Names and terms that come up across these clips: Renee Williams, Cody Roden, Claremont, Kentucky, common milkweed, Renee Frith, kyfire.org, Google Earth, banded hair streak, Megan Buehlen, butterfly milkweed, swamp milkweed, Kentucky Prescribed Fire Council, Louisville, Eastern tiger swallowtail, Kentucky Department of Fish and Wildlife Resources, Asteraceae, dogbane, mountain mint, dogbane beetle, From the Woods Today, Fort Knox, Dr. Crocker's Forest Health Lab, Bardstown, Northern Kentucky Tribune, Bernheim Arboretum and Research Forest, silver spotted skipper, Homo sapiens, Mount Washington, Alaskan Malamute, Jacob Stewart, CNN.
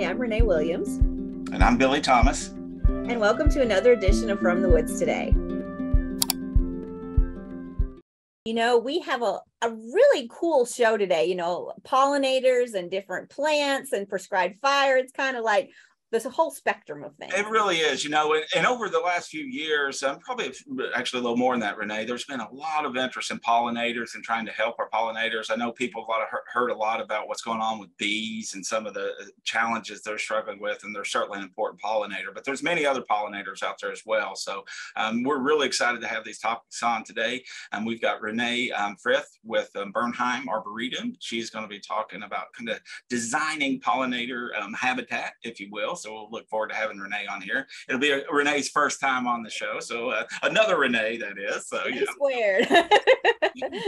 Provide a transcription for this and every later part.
Hi, I'm Renee Williams. And I'm Billy Thomas. And welcome to another edition of From the Woods Today. You know, we have a really cool show today, you know, pollinators and different plants and prescribed fire. It's kind of like there's a whole spectrum of things. It really is, you know, and over the last few years, probably actually a little more than that, Renee, there's been a lot of interest in pollinators and trying to help our pollinators. I know people have heard a lot about what's going on with bees and some of the challenges they're struggling with, and they're certainly an important pollinator, but there's many other pollinators out there as well. So we're really excited to have these topics on today. And we've got Renee Frith with Bernheim Arboretum. She's going to be talking about kind of designing pollinator habitat, if you will. So we'll look forward to having Renee on here. It'll be Renee's first time on the show. So another Renee, that is. So yeah. Weird.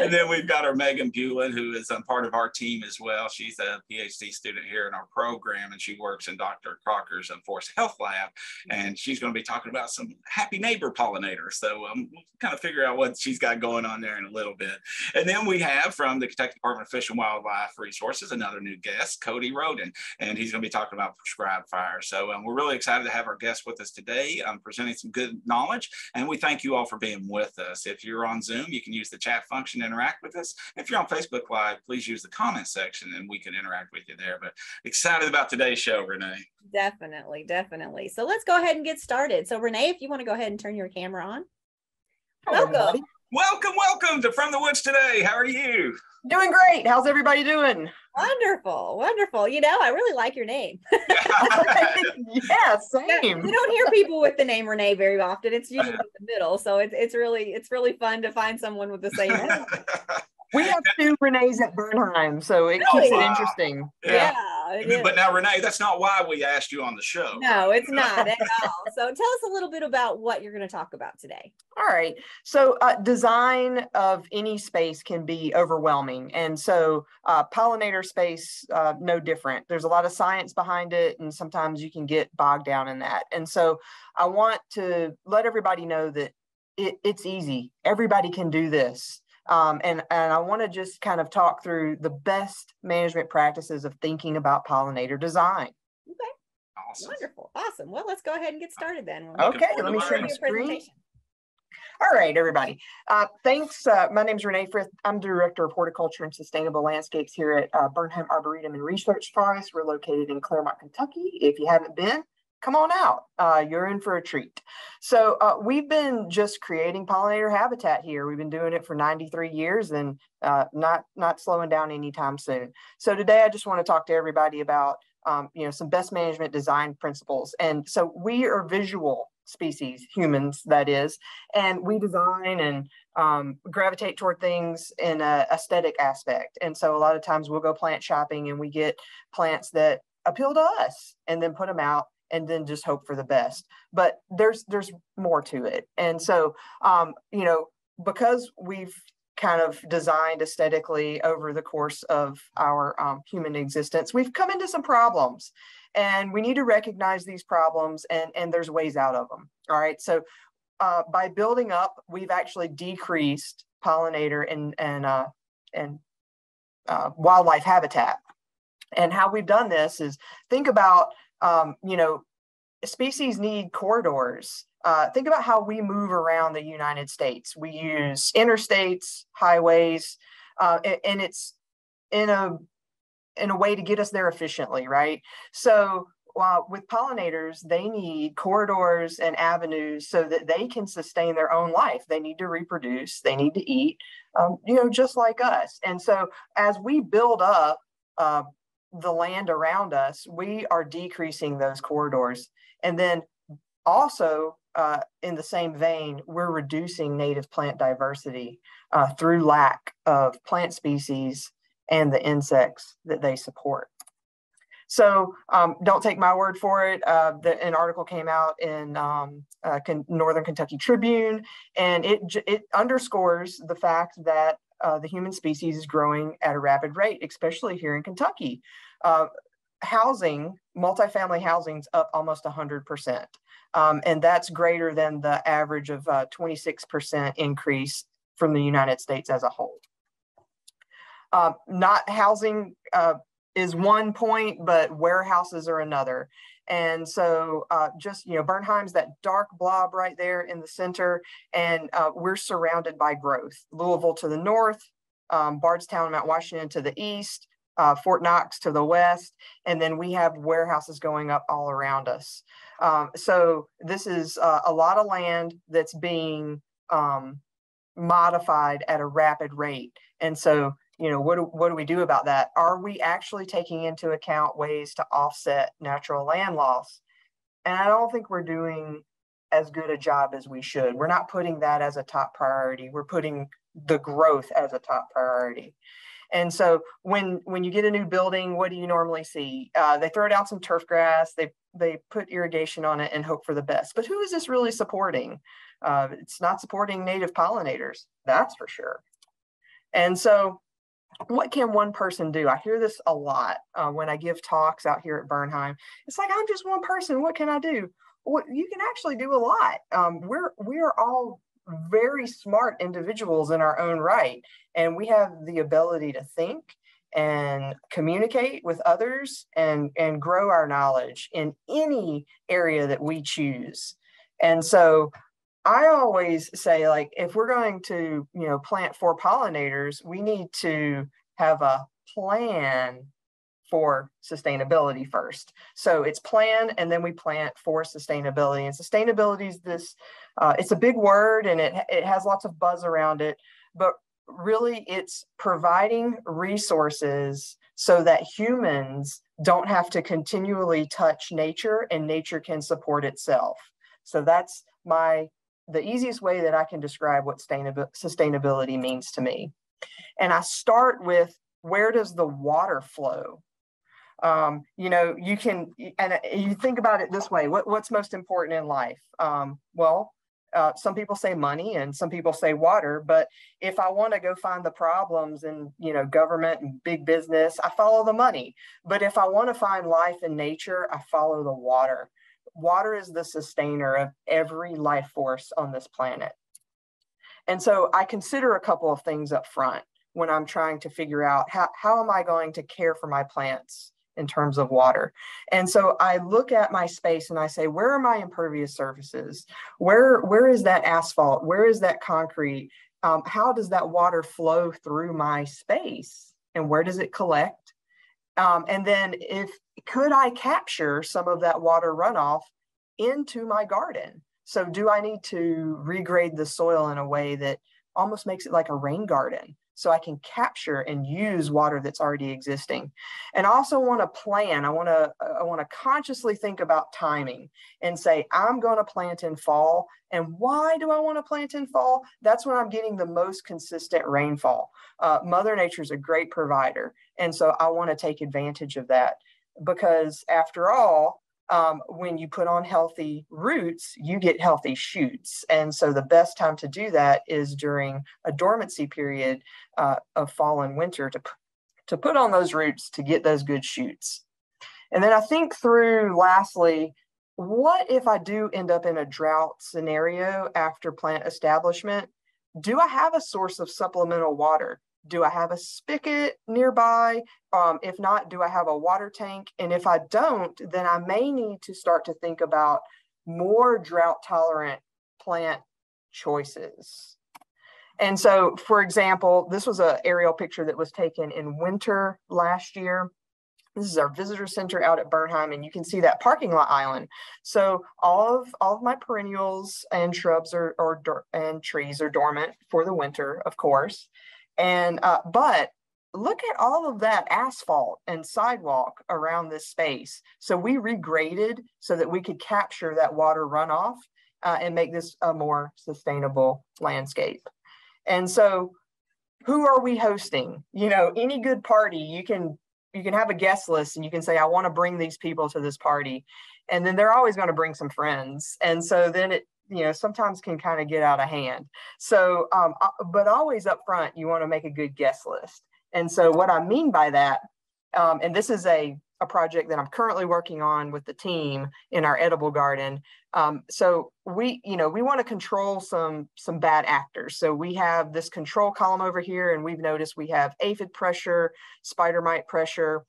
And then we've got our Megan Buehlen, who is part of our team as well. She's a PhD student here in our program, and she works in Dr. Crocker's Forest Health Lab. And she's going to be talking about some happy neighbor pollinators. So we'll kind of figure out what she's got going on there in a little bit. And then we have from the Kentucky Department of Fish and Wildlife Resources, another new guest, Cody Roden, and he's going to be talking about prescribed fire. So we're really excited to have our guests with us today, presenting some good knowledge. And we thank you all for being with us. If you're on Zoom, you can use the chat function to interact with us. If you're on Facebook Live, please use the comment section and we can interact with you there. But excited about today's show, Renee. Definitely, definitely. So let's go ahead and get started. So Renee, if you want to go ahead and turn your camera on. Welcome. Welcome, welcome to From the Woods Today. How are you? Doing great. How's everybody doing? Wonderful, wonderful. You know, I really like your name. Yeah, same. We don't hear people with the name Renee very often. It's usually in the middle, so it's really fun to find someone with the same name. We have two Renees at Bernheim, so it really keeps it interesting. Yeah, it but now, Renee, that's not why we asked you on the show. No, it's not at all. So tell us a little bit about what you're going to talk about today. All right. So design of any space can be overwhelming. And so pollinator space, no different. There's a lot of science behind it, and sometimes you can get bogged down in that. And so I want to let everybody know that it's easy. Everybody can do this. And I want to just kind of talk through the best management practices of thinking about pollinator design. Okay. Awesome. Wonderful. Awesome. Well, let's go ahead and get started then. Okay. Let me share my screen. All right, everybody. Thanks. My name is Renee Frith. I'm Director of Horticulture and Sustainable Landscapes here at Bernheim Arboretum and Research Forest. We're located in Claremont, Kentucky. If you haven't been, come on out, you're in for a treat. So we've been just creating pollinator habitat here. We've been doing it for 93 years and not slowing down anytime soon. So today I just wanna talk to everybody about you know, some best management design principles. And so we are visual species, humans that is, and we design and gravitate toward things in an aesthetic aspect. And so a lot of times we'll go plant shopping and we get plants that appeal to us and then put them out and then just hope for the best. But there's more to it. And so, you know, because we've kind of designed aesthetically over the course of our human existence, we've come into some problems and we need to recognize these problems and there's ways out of them, all right? So by building up, we've actually decreased pollinator and wildlife habitat. And how we've done this is think about you know, species need corridors. Think about how we move around the United States. We use interstates, highways, and it's in a way to get us there efficiently, right? So with pollinators, they need corridors and avenues so that they can sustain their own life. They need to reproduce, they need to eat, you know, just like us. And so as we build up, the land around us, we are decreasing those corridors. And then also in the same vein, we're reducing native plant diversity through lack of plant species and the insects that they support. So don't take my word for it. An article came out in Northern Kentucky Tribune, and it underscores the fact that the human species is growing at a rapid rate, especially here in Kentucky. Housing, multifamily housing's up almost 100%. And that's greater than the average of 26% increase from the United States as a whole. Not housing is one point, but warehouses are another. And so just, you know, Bernheim's that dark blob right there in the center, and we're surrounded by growth. Louisville to the north, Bardstown, Mount Washington to the east, Fort Knox to the west, and then we have warehouses going up all around us. So this is a lot of land that's being modified at a rapid rate. And so, you know, what do we do about that? Are we actually taking into account ways to offset natural land loss? And I don't think we're doing as good a job as we should. We're not putting that as a top priority. We're putting the growth as a top priority. And so when you get a new building, what do you normally see? They throw down some turf grass, they put irrigation on it and hope for the best. But who is this really supporting? It's not supporting native pollinators, that's for sure. And so what can one person do? I hear this a lot when I give talks out here at Bernheim. It's like, I'm just one person, what can I do? Well, you can actually do a lot. We are all very smart individuals in our own right. And we have the ability to think and communicate with others and grow our knowledge in any area that we choose. And so I always say, like, if we're going to, you know, plant for pollinators, we need to have a plan for sustainability first. So it's plan, and then we plant for sustainability. And sustainability is this, it's a big word, and it has lots of buzz around it, but really it's providing resources so that humans don't have to continually touch nature, and nature can support itself. So that's the easiest way that I can describe what sustainability means to me. And I start with, where does the water flow? You know, you can, and you think about it this way, what's most important in life? Well, some people say money and some people say water, but if I want to go find the problems in, you know, government and big business, I follow the money. But if I want to find life in nature, I follow the water. Water is the sustainer of every life force on this planet. And so I consider a couple of things up front when I'm trying to figure out how am I going to care for my plants in terms of water. And so I look at my space and I say, where are my impervious surfaces? Where is that asphalt? Where is that concrete? How does that water flow through my space? And where does it collect? And then could I capture some of that water runoff into my garden? So do I need to regrade the soil in a way that almost makes it like a rain garden, so I can capture and use water that's already existing? And I also want to plan. I want to consciously think about timing and say, I'm going to plant in fall. And why do I want to plant in fall? That's when I'm getting the most consistent rainfall. Mother Nature's a great provider. And so I want to take advantage of that, because after all, when you put on healthy roots, you get healthy shoots. And so the best time to do that is during a dormancy period of fall and winter to put on those roots to get those good shoots. And then I think through, lastly, what if I do end up in a drought scenario after plant establishment? Do I have a source of supplemental water? Do I have a spigot nearby? If not, do I have a water tank? And if I don't, then I may need to start to think about more drought-tolerant plant choices. And so, for example, this was an aerial picture that was taken in winter last year. This is our visitor center out at Bernheim, and you can see that parking lot island. So all of my perennials and shrubs and trees are dormant for the winter, of course. And but look at all of that asphalt and sidewalk around this space. So we regraded so that we could capture that water runoff and make this a more sustainable landscape. And so, who are we hosting? You know, any good party, you can have a guest list and you can say, I want to bring these people to this party, and then they're always going to bring some friends. And so then it, you know, sometimes can kind of get out of hand. So, but always up front, you want to make a good guest list. And so what I mean by that, and this is a project that I'm currently working on with the team in our edible garden. So we want to control some bad actors. So we have this control column over here, and we've noticed we have aphid pressure, spider mite pressure,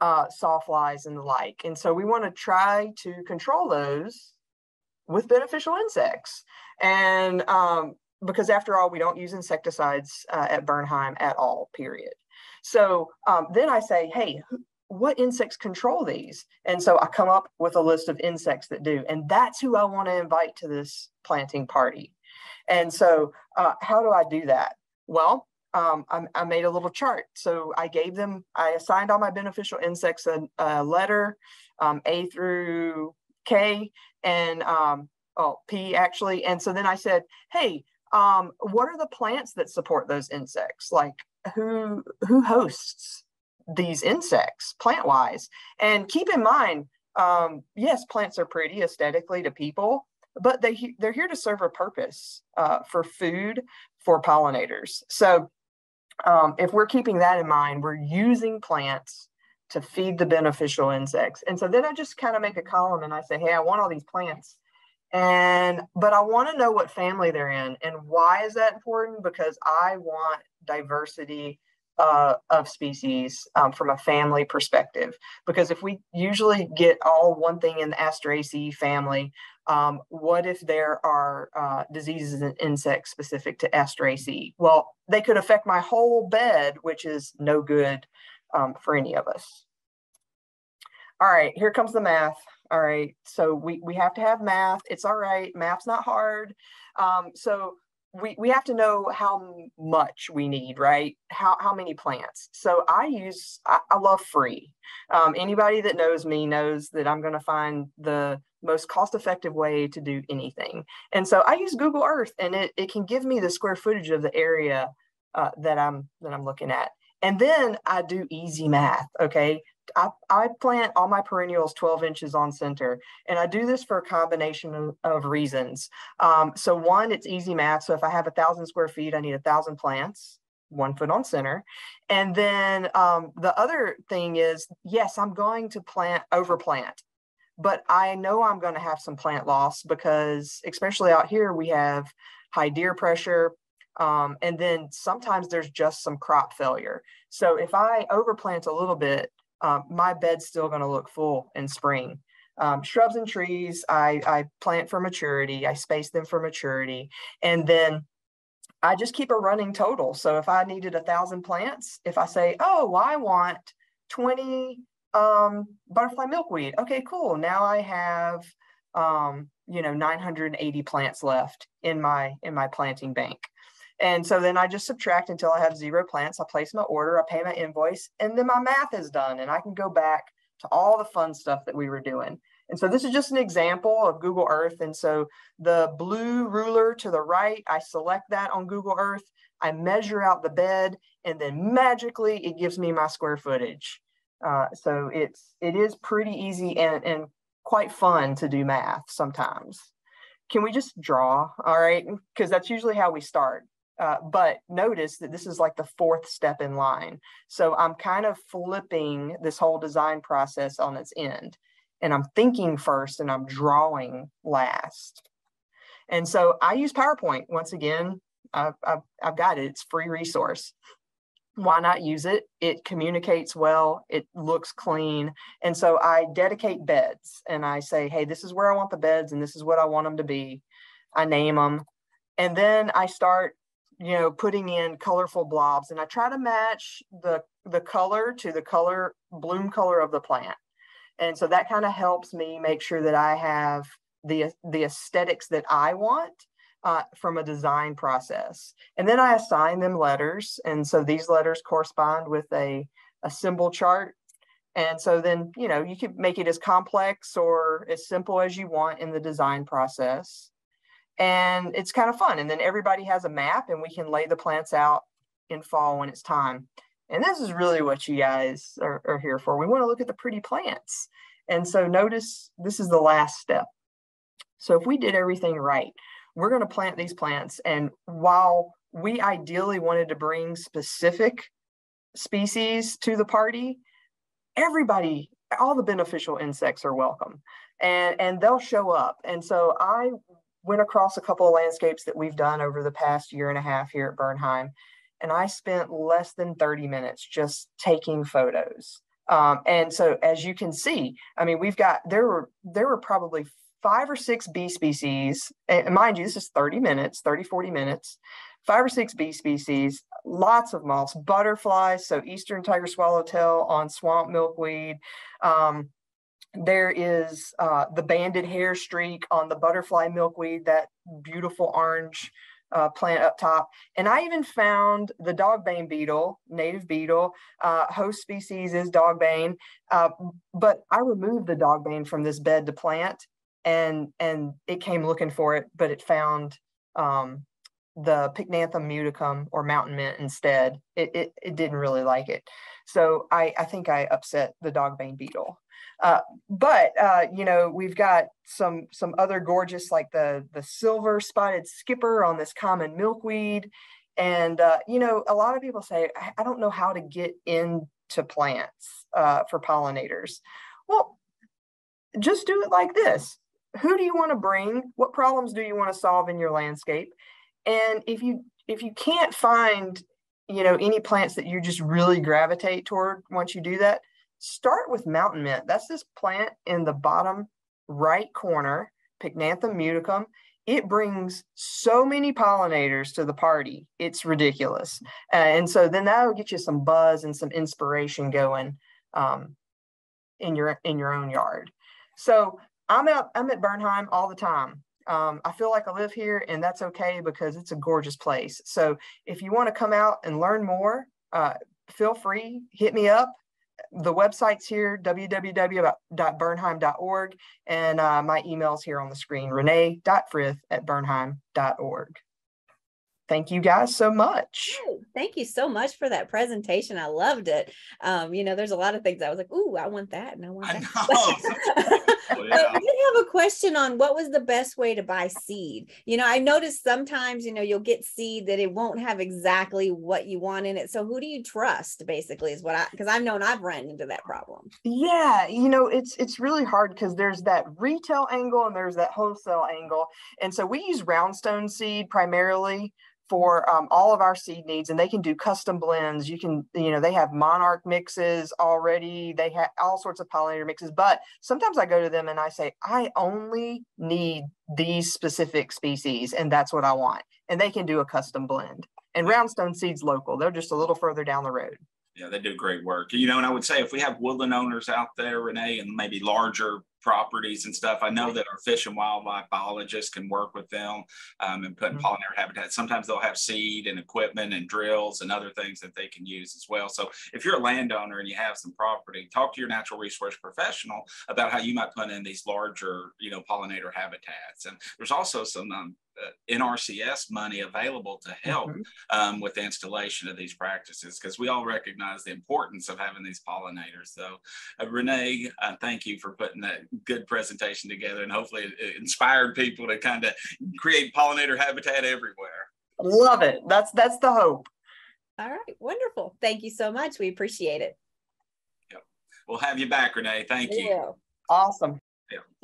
sawflies and the like. And so we want to try to control those with beneficial insects. And because after all, we don't use insecticides at Bernheim at all, period. So then I say, hey, what insects control these? And so I come up with a list of insects that do, and that's who I want to invite to this planting party. And so how do I do that? Well, I made a little chart. So I gave them, I assigned all my beneficial insects a letter, A through K, and P actually. And so then I said, hey, what are the plants that support those insects? Like who hosts these insects plant-wise? And keep in mind, yes, plants are pretty aesthetically to people, but they're here to serve a purpose for food for pollinators. So if we're keeping that in mind, we're using plants to feed the beneficial insects. And so then I just kind of make a column and I say, hey, I want all these plants, but I want to know what family they're in. And why is that important? Because I want diversity of species from a family perspective. Because if we usually get all one thing in the Asteraceae family, what if there are diseases and insects specific to Asteraceae? Well, they could affect my whole bed, which is no good for any of us. All right, here comes the math. All right, so we have to have math. It's all right, math's not hard. So we have to know how much we need, right? How many plants? So I love free. Anybody that knows me knows that I'm gonna find the most cost-effective way to do anything. And so I use Google Earth, and it can give me the square footage of the area that I'm looking at. And then I do easy math, okay? I plant all my perennials 12 inches on center, and I do this for a combination of reasons. So one, it's easy math. So if I have 1,000 square feet, I need 1,000 plants, 1 foot on center. And then the other thing is, yes, I'm going to overplant, but I know I'm going to have some plant loss because especially out here, we have high deer pressure. And then sometimes there's just some crop failure. So if I overplant a little bit, my bed's still going to look full in spring. Shrubs and trees, I plant for maturity. I space them for maturity. And then I just keep a running total. So if I needed 1,000 plants, if I say, oh, well, I want 20 butterfly milkweed. Okay, cool. Now I have, 980 plants left in my planting bank. And so then I just subtract until I have 0 plants. I place my order, I pay my invoice, and then my math is done. And I can go back to all the fun stuff that we were doing. And so this is just an example of Google Earth. And so the blue ruler to the right, I select that on Google Earth. I measure out the bed, and then magically it gives me my square footage. So it is pretty easy and quite fun to do math sometimes. Can we just draw? All right, because that's usually how we start. But notice that this is like the 4th step in line. So I'm kind of flipping this whole design process on its end. And I'm thinking first and I'm drawing last. And so I use PowerPoint. Once again, I've got it. It's a free resource. Why not use it? It communicates well. It looks clean. And so I dedicate beds. And I say, hey, this is where I want the beds. And this is what I want them to be. I name them. And then I start putting in colorful blobs, and I try to match the color to the bloom color of the plant. And so that kind of helps me make sure that I have the aesthetics that I want from a design process. And then I assign them letters. And so these letters correspond with a symbol chart. And so then, you could make it as complex or as simple as you want in the design process. And it's kind of fun. And then everybody has a map, and we can lay the plants out in fall when it's time. And this is really what you guys are here for. We want to look at the pretty plants. And so notice this is the last step. So if we did everything right, we're going to plant these plants. And while we ideally wanted to bring specific species to the party, everybody, all the beneficial insects are welcome, and they'll show up. And so I went across a couple of landscapes that we've done over the past year and a half here at Bernheim. And I spent less than 30 minutes just taking photos And so, as you can see, I mean, we've got, there were probably 5 or 6 bee species, and mind you, this is 30 minutes, 30, 40 minutes, 5 or 6 bee species, lots of moths, butterflies, so Eastern tiger swallowtail on swamp milkweed. There is the banded hair streak on the butterfly milkweed, that beautiful orange plant up top. And I even found the dogbane beetle, native beetle, host species is dogbane, but I removed the dogbane from this bed to plant, and it came looking for it, but it found the Pycnanthemum muticum, or mountain mint, instead. It didn't really like it. So I think I upset the dogbane beetle. But you know, we've got some other gorgeous, like the silver spotted skipper on this common milkweed. And, you know, a lot of people say, I don't know how to get into plants for pollinators. Well, just do it like this. Who do you want to bring? What problems do you want to solve in your landscape? And if you can't find, you know, any plants that you just really gravitate toward once you do that, start with mountain mint. That's this plant in the bottom right corner, Pycnanthemum muticum. It brings so many pollinators to the party. It's ridiculous. And so then that'll get you some buzz and some inspiration going in your own yard. So I'm at Bernheim all the time. I feel like I live here, and that's okay because it's a gorgeous place. So if you want to come out and learn more, feel free, hit me up. The website's here, www.bernheim.org, and my email's here on the screen, renee.frith@bernheim.org. Thank you guys so much. Thank you so much for that presentation. I loved it. You know, there's a lot of things I was like, ooh, I want that and I want that. I know. But I did have a question on what was the best way to buy seed. You know, I noticed sometimes, you know, you'll get seed that it won't have exactly what you want in it. So who do you trust, basically, is what I, because I've known I've run into that problem. Yeah, you know, it's really hard because there's that retail angle and there's that wholesale angle. And so we use Roundstone Seed primarily for all of our seed needs, and they can do custom blends. You can, you know, they have monarch mixes already. They have all sorts of pollinator mixes, but sometimes I go to them and I say, I only need these specific species, and that's what I want. And they can do a custom blend. And Roundstone Seeds local, they're just a little further down the road. Yeah, they do great work. You know, and I would say if we have woodland owners out there, Renee, and maybe larger properties and stuff, I know that our fish and wildlife biologists can work with them and put in pollinator habitat. Sometimes they'll have seed and equipment and drills and other things that they can use as well. So if you're a landowner and you have some property, talk to your natural resource professional about how you might put in these larger, you know, pollinator habitats. And there's also some NRCS money available to help with the installation of these practices, because we all recognize the importance of having these pollinators. So Renee, thank you for putting that good presentation together, and hopefully it inspired people to kind of create pollinator habitat everywhere. Love it. That's the hope. All right, wonderful. Thank you so much. We appreciate it. Yep. We'll have you back, Renee. Thank you. Awesome.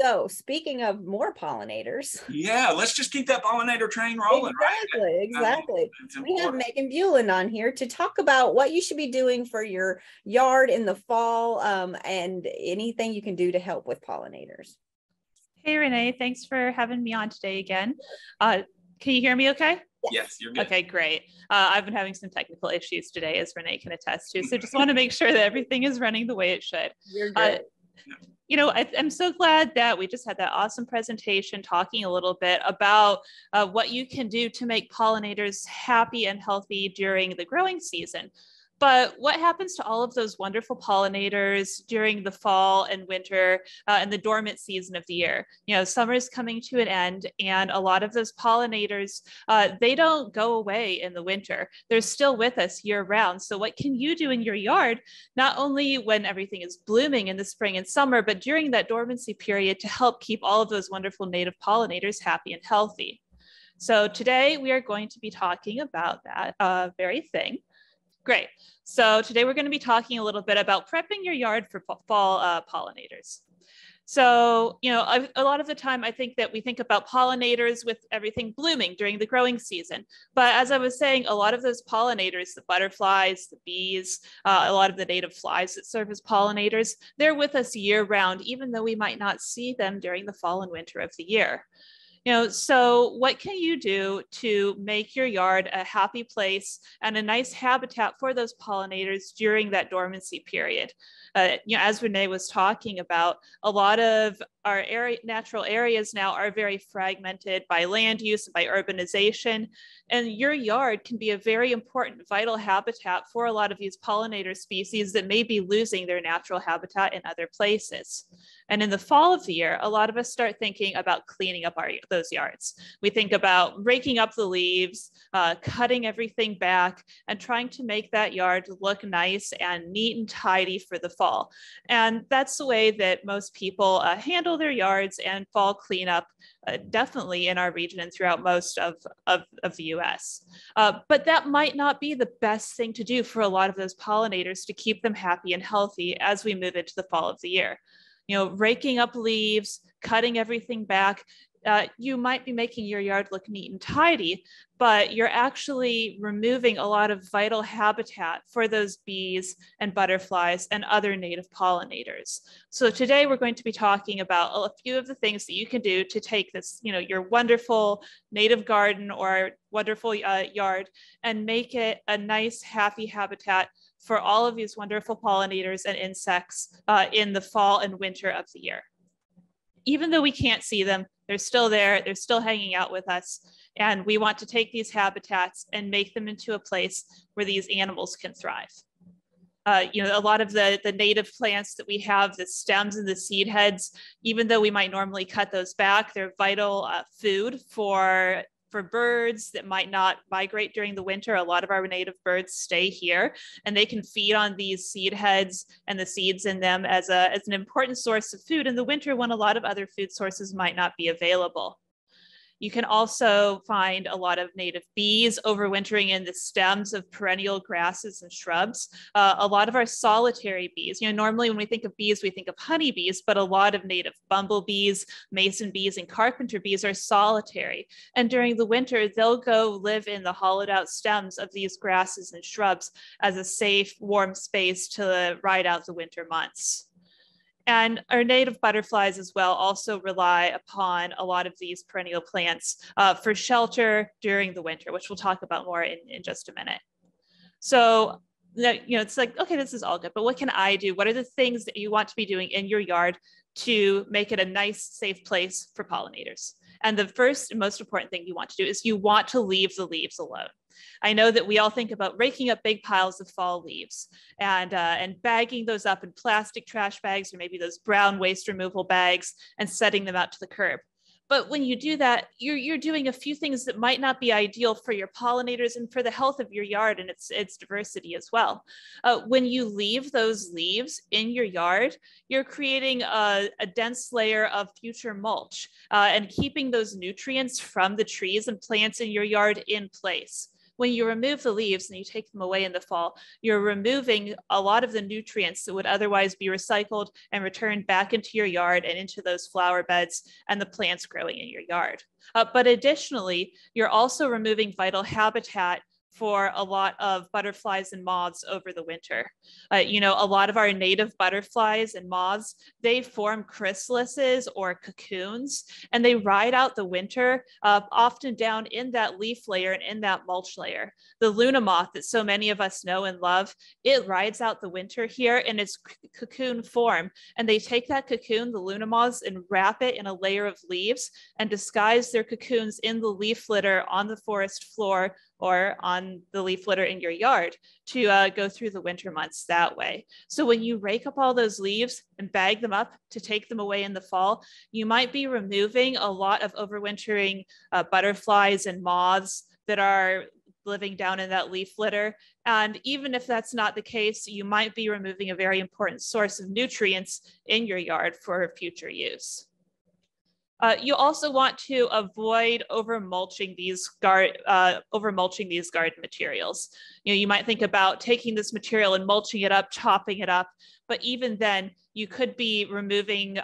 So speaking of more pollinators. Yeah, let's just keep that pollinator train rolling. Exactly, right? Exactly. We have Megan Buehlen on here to talk about what you should be doing for your yard in the fall and anything you can do to help with pollinators. Hey, Renee, thanks for having me on today again. Can you hear me okay? Yes, you're good. Okay, great. I've been having some technical issues today, as Renee can attest to, so just want to make sure that everything is running the way it should. You're good. You know, I'm so glad that we just had that awesome presentation talking a little bit about what you can do to make pollinators happy and healthy during the growing season. But what happens to all of those wonderful pollinators during the fall and winter and the dormant season of the year? You know, summer is coming to an end, and a lot of those pollinators, they don't go away in the winter. They're still with us year round. So what can you do in your yard, not only when everything is blooming in the spring and summer, but during that dormancy period to help keep all of those wonderful native pollinators happy and healthy? So today we are going to be talking about that very thing. Great. So today we're going to be talking a little bit about prepping your yard for fall pollinators. So, you know, a lot of the time I think that we think about pollinators with everything blooming during the growing season. But as I was saying, a lot of those pollinators, the butterflies, the bees, a lot of the native flies that serve as pollinators, they're with us year round, even though we might not see them during the fall and winter of the year. You know, so what can you do to make your yard a happy place and a nice habitat for those pollinators during that dormancy period? You know, as Renee was talking about, a lot of our natural areas now are very fragmented by land use and by urbanization, and your yard can be a very important, vital habitat for a lot of these pollinator species that may be losing their natural habitat in other places. And in the fall of the year, a lot of us start thinking about cleaning up those yards. We think about raking up the leaves, cutting everything back, and trying to make that yard look nice and neat and tidy for the fall. And that's the way that most people handle their yards and fall cleanup, definitely in our region and throughout most of the US. But that might not be the best thing to do for a lot of those pollinators to keep them happy and healthy as we move into the fall of the year. You know, raking up leaves, cutting everything back, you might be making your yard look neat and tidy, but you're actually removing a lot of vital habitat for those bees and butterflies and other native pollinators. So today we're going to be talking about a few of the things that you can do to take this, you know, your wonderful native garden or wonderful yard and make it a nice, happy habitat for all of these wonderful pollinators and insects in the fall and winter of the year. Even though we can't see them, they're still there, they're still hanging out with us. And we want to take these habitats and make them into a place where these animals can thrive. You know, a lot of the native plants that we have, the stems and the seed heads, even though we might normally cut those back, they're vital food for birds that might not migrate during the winter. A lot of our native birds stay here and they can feed on these seed heads and the seeds in them as an important source of food in the winter when a lot of other food sources might not be available. You can also find a lot of native bees overwintering in the stems of perennial grasses and shrubs. A lot of our solitary bees, you know, normally when we think of bees, we think of honeybees, but a lot of native bumblebees, mason bees, and carpenter bees are solitary. And during the winter, they'll go live in the hollowed out stems of these grasses and shrubs as a safe, warm space to ride out the winter months. And our native butterflies as well also rely upon a lot of these perennial plants for shelter during the winter, which we'll talk about more in just a minute. So, you know, it's like, okay, this is all good, but what can I do? What are the things that you want to be doing in your yard to make it a nice, safe place for pollinators? And the first and most important thing you want to do is you want to leave the leaves alone. I know that we all think about raking up big piles of fall leaves and bagging those up in plastic trash bags or maybe those brown waste removal bags and setting them out to the curb. But when you do that, you're doing a few things that might not be ideal for your pollinators and for the health of your yard and its diversity as well. When you leave those leaves in your yard, you're creating a dense layer of future mulch and keeping those nutrients from the trees and plants in your yard in place. When you remove the leaves and you take them away in the fall, you're removing a lot of the nutrients that would otherwise be recycled and returned back into your yard and into those flower beds and the plants growing in your yard. But additionally, you're also removing vital habitat for a lot of butterflies and moths over the winter. You know, a lot of our native butterflies and moths, they form chrysalises or cocoons, and they ride out the winter, often down in that leaf layer and in that mulch layer. The Luna moth that so many of us know and love, it rides out the winter here in its cocoon form, and they take that cocoon, the Luna moths, and wrap it in a layer of leaves and disguise their cocoons in the leaf litter on the forest floor or on the leaf litter in your yard to go through the winter months that way. So when you rake up all those leaves and bag them up to take them away in the fall, you might be removing a lot of overwintering butterflies and moths that are living down in that leaf litter. And even if that's not the case, you might be removing a very important source of nutrients in your yard for future use. You also want to avoid over mulching these garden materials. You know, you might think about taking this material and mulching it up, chopping it up, but even then you could be removing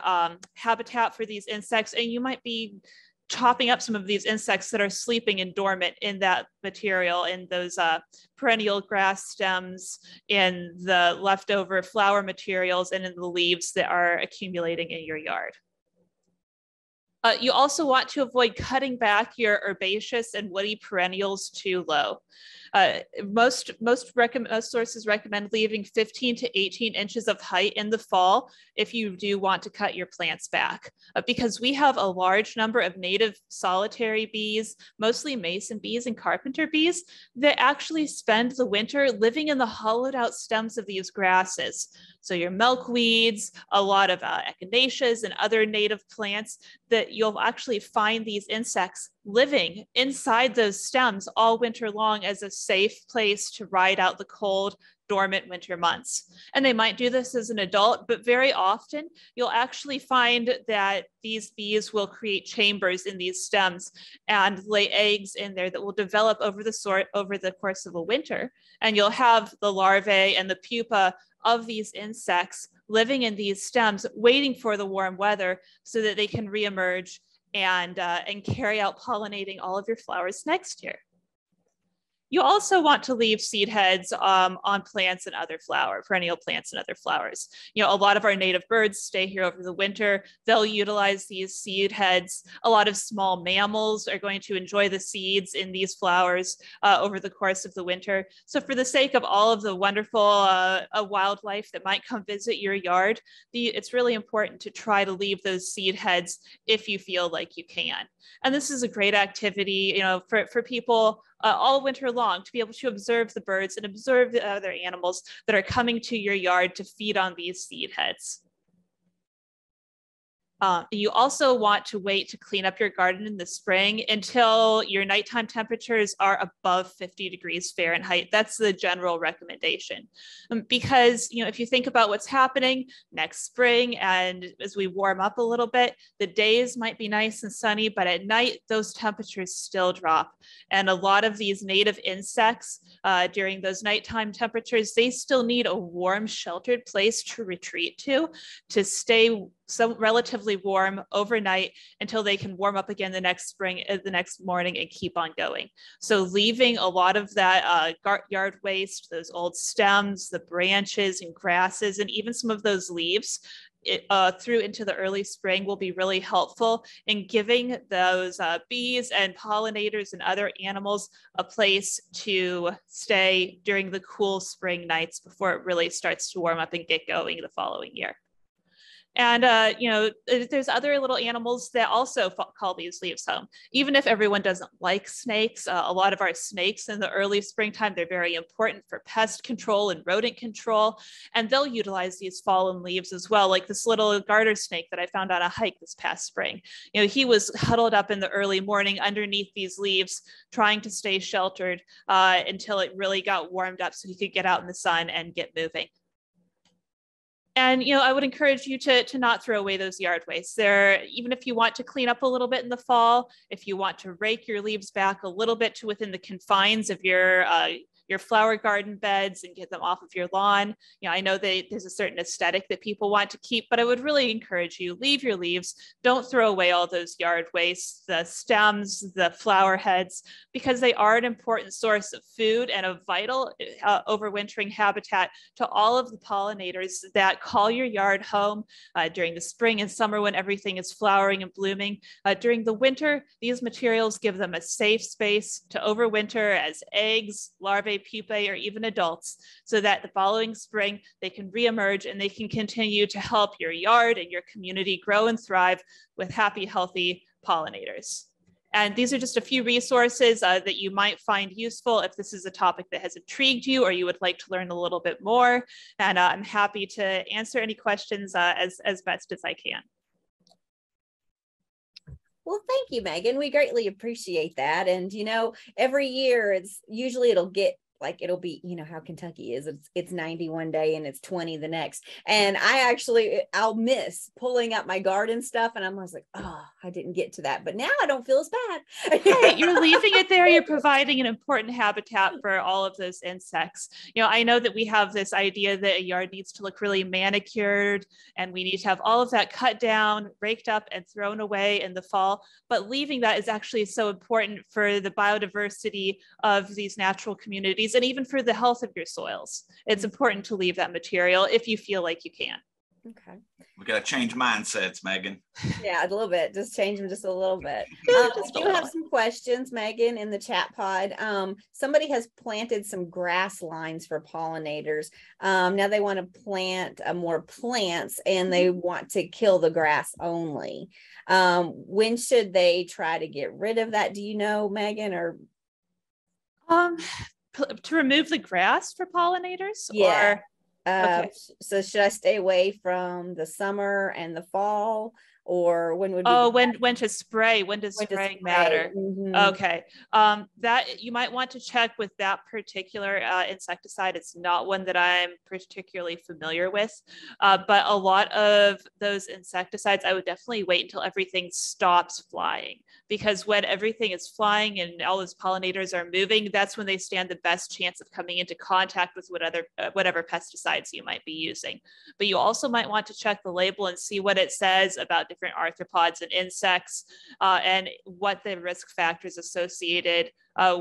habitat for these insects, and you might be chopping up some of these insects that are sleeping and dormant in that material, in those perennial grass stems, in the leftover flower materials, and in the leaves that are accumulating in your yard. You also want to avoid cutting back your herbaceous and woody perennials too low. Most sources recommend leaving 15 to 18 inches of height in the fall if you do want to cut your plants back, because we have a large number of native solitary bees, mostly mason bees and carpenter bees, that actually spend the winter living in the hollowed out stems of these grasses. So your milkweeds, a lot of echinaceas and other native plants, that you'll actually find these insects living inside those stems all winter long as a safe place to ride out the cold, dormant winter months. And they might do this as an adult, but very often you'll actually find that these bees will create chambers in these stems and lay eggs in there that will develop over the course of a winter. And you'll have the larvae and the pupa of these insects living in these stems, waiting for the warm weather so that they can reemerge and carry out pollinating all of your flowers next year. You also want to leave seed heads on plants and other perennial plants and other flowers. You know, a lot of our native birds stay here over the winter. They'll utilize these seed heads. A lot of small mammals are going to enjoy the seeds in these flowers over the course of the winter. So for the sake of all of the wonderful wildlife that might come visit your yard, it's really important to try to leave those seed heads if you feel like you can. And this is a great activity, you know, for people all winter long, to be able to observe the birds and observe the other animals that are coming to your yard to feed on these seed heads. You also want to wait to clean up your garden in the spring until your nighttime temperatures are above 50 degrees Fahrenheit. That's the general recommendation. Because, you know, if you think about what's happening next spring, and as we warm up a little bit, the days might be nice and sunny, but at night, those temperatures still drop. And a lot of these native insects during those nighttime temperatures, they still need a warm, sheltered place to retreat to stay so relatively warm overnight until they can warm up again the next spring, the next morning, and keep on going. So leaving a lot of that yard waste, those old stems, the branches and grasses, and even some of those leaves through into the early spring will be really helpful in giving those bees and pollinators and other animals a place to stay during the cool spring nights before it really starts to warm up and get going the following year. And, you know, there's other little animals that also call these leaves home. Even if everyone doesn't like snakes, a lot of our snakes in the early springtime, they're very important for pest control and rodent control. And they'll utilize these fallen leaves as well, like this little garter snake that I found on a hike this past spring. You know, he was huddled up in the early morning underneath these leaves, trying to stay sheltered until it really got warmed up so he could get out in the sun and get moving. And, you know, I would encourage you to not throw away those yard waste. Even if you want to clean up a little bit in the fall, if you want to rake your leaves back a little bit to within the confines of your flower garden beds and get them off of your lawn. You know, I know that there's a certain aesthetic that people want to keep, but I would really encourage you, leave your leaves. Don't throw away all those yard waste, the stems, the flower heads, because they are an important source of food and a vital overwintering habitat to all of the pollinators that call your yard home during the spring and summer when everything is flowering and blooming. During the winter, these materials give them a safe space to overwinter as eggs, larvae, pupae, or even adults, so that the following spring they can reemerge and they can continue to help your yard and your community grow and thrive with happy, healthy pollinators. And these are just a few resources that you might find useful if this is a topic that has intrigued you or you would like to learn a little bit more. And I'm happy to answer any questions as best as I can. Well, thank you, Megan. We greatly appreciate that. And, you know, every year it'll get like it'll be, you know how Kentucky is, it's 90 one day and it's 20 the next. And I'll miss pulling up my garden stuff. And I'm always like, oh, I didn't get to that. But now I don't feel as bad. Right, you're leaving it there. You're providing an important habitat for all of those insects. You know, I know that we have this idea that a yard needs to look really manicured and we need to have all of that cut down, raked up and thrown away in the fall. But leaving that is actually so important for the biodiversity of these natural communities, and even for the health of your soils. It's important to leave that material if you feel like you can. Okay. We got to change mindsets, Megan. Yeah, a little bit. Just change them just a little bit. You have some questions, Megan, in the chat pod. Somebody has planted some grass lines for pollinators. Now they want to plant more plants and they want to kill the grass only. When should they try to get rid of that? Do you know, Megan, or? To remove the grass for pollinators? Yeah. Or, okay. So should I stay away from the summer and the fall, or when would? Oh, when to spray? When does spraying matter? Mm-hmm. Okay, that you might want to check with that particular insecticide. It's not one that I'm particularly familiar with, but a lot of those insecticides, I would definitely wait until everything stops flying. Because when everything is flying and all those pollinators are moving, that's when they stand the best chance of coming into contact with whatever pesticides you might be using. But you also might want to check the label and see what it says about different arthropods and insects and what the risk factors associated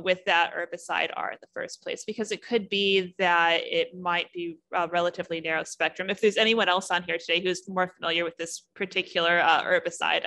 with that herbicide are in the first place, because it could be that it might be a relatively narrow spectrum. If there's anyone else on here today who's more familiar with this particular herbicide,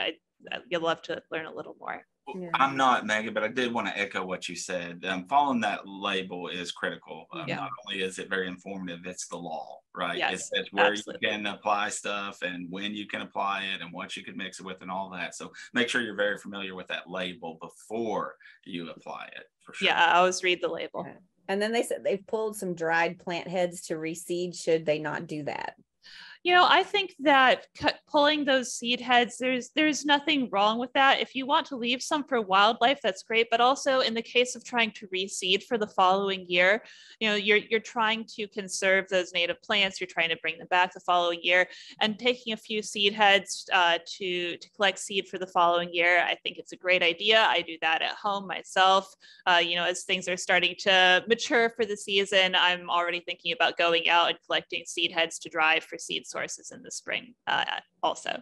you'd love to learn a little more. Yeah. I'm not, Megan, but I did want to echo what you said. Following that label is critical. Yeah. Not only is it very informative, it's the law, right? Yes, it says where absolutely. You can apply stuff and when you can apply it and what you can mix it with and all that. So make sure you're very familiar with that label before you apply it, for sure. Yeah, I always read the label. Okay. And then they said they've pulled some dried plant heads to reseed. Should they not do that? You know, I think that pulling those seed heads, there's nothing wrong with that. If you want to leave some for wildlife, that's great. But also in the case of trying to reseed for the following year, you know, you're trying to conserve those native plants. You're trying to bring them back the following year, and taking a few seed heads to collect seed for the following year. I think it's a great idea. I do that at home myself. You know, as things are starting to mature for the season, I'm already thinking about going out and collecting seed heads to dry for seed sources in the spring also.